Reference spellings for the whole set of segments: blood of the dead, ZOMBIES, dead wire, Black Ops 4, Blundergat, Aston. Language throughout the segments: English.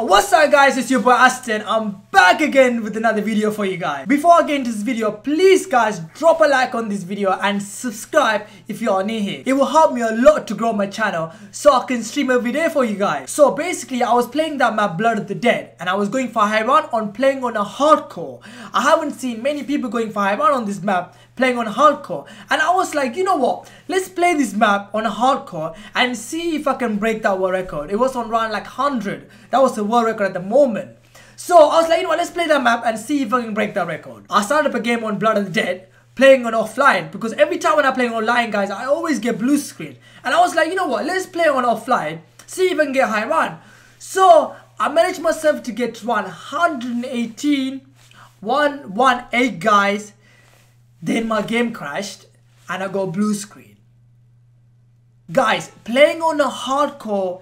What's up guys, it's your boy Aston. I'm back again with another video for you guys. Before I get into this video, please guys drop a like on this video and subscribe if you are new here. It will help me a lot to grow my channel so I can stream every day for you guys. So basically I was playing that map Blood of the Dead and I was going for high round on playing on a hardcore. I haven't seen many people going for high round on this map playing on hardcore, and I was like, you know what, let's play this map on a hardcore and see if I can break that world record. It was on round like 100. That was the world record at the moment. So I was like, you know what, let's play that map and see if I can break that record. I started up a game on Blood of the Dead playing on offline, because every time when I play online guys I always get blue screen, and I was like, you know what, let's play on offline, see if I can get high run. So I managed myself to get 118 guys. Then my game crashed and I got blue screen. Guys, playing on a hardcore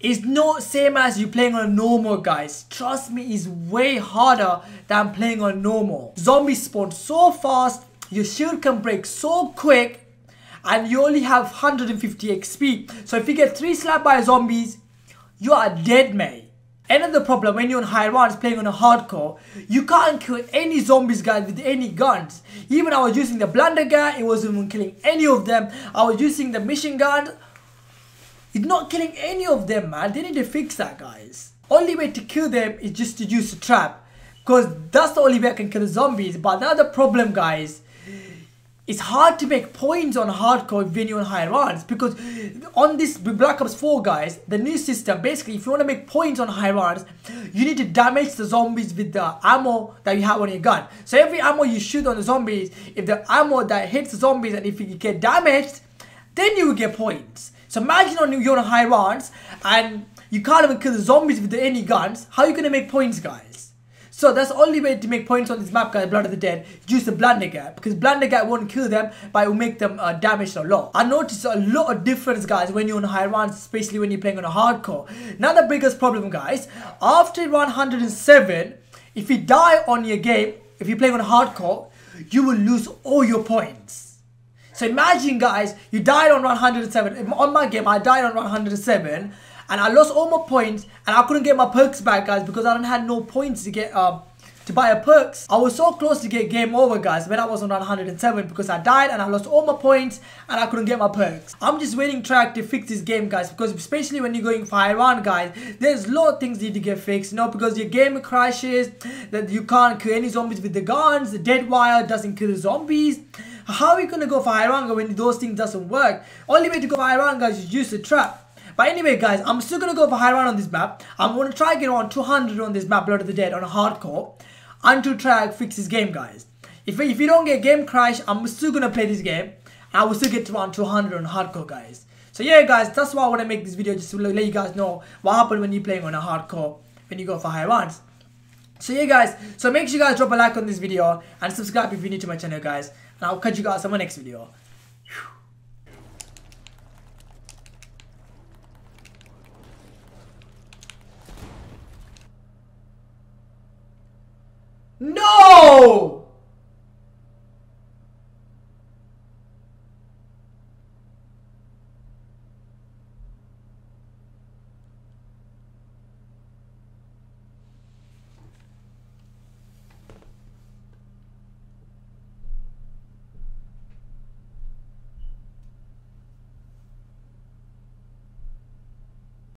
is not same as you playing on normal guys. Trust me, it's way harder than playing on normal. Zombies spawn so fast, your shield can break so quick, and you only have 150 XP. So if you get 3 slapped by zombies, you are dead, mate. Another problem when you're on high rounds playing on a hardcore, you can't kill any zombies guys with any guns. Even I was using the Blundergat, it wasn't even killing any of them. I was using the machine gun, it's not killing any of them, man. They need to fix that guys. Only way to kill them is just to use a trap, because that's the only way I can kill zombies. But another problem guys, it's hard to make points on hardcore when you're on high rounds, because on this Black Ops 4 guys, the new system, basically if you want to make points on high rounds, you need to damage the zombies with the ammo that you have on your gun. So every ammo you shoot on the zombies, if the ammo that hits the zombies and if you get damaged, then you will get points. So imagine on you're on high rounds and you can't even kill the zombies with any guns. How are you going to make points guys? So that's the only way to make points on this map guys, Blood of the Dead, use the Blundergat, because Blundergat won't kill them, but it will make them damaged a lot. I noticed a lot of difference guys when you're on high rounds, especially when you're playing on a hardcore. Now the biggest problem guys, after 107, if you die on your game, if you're playing on hardcore, you will lose all your points. So imagine guys, you died on 107, on my game I died on 107, and I lost all my points and I couldn't get my perks back guys, because I don't have no points to get to buy a perks. I was so close to get game over guys when I was on 107, because I died and I lost all my points and I couldn't get my perks. I'm just waiting track to fix this game guys, because especially when you're going for high round guys, there's a lot of things need to get fixed, you know, because your game crashes, that you can't kill any zombies with the guns, the dead wire doesn't kill the zombies. How are you gonna go for high round when those things doesn't work? Only way to go for high round guys is use the trap. But anyway guys, I'm still going to go for high round on this map. I'm going to try to get on 200 on this map Blood of the Dead on a hardcore, until try to fix this game guys. If you don't get game crash, I'm still going to play this game and I will still get to around 200 on hardcore guys. So yeah guys, that's why I want to make this video, just to let you guys know what happened when you're playing on a hardcore when you go for high rounds. So yeah guys, so make sure you guys drop a like on this video and subscribe if you're new to my channel guys, and I'll catch you guys on my next video. No!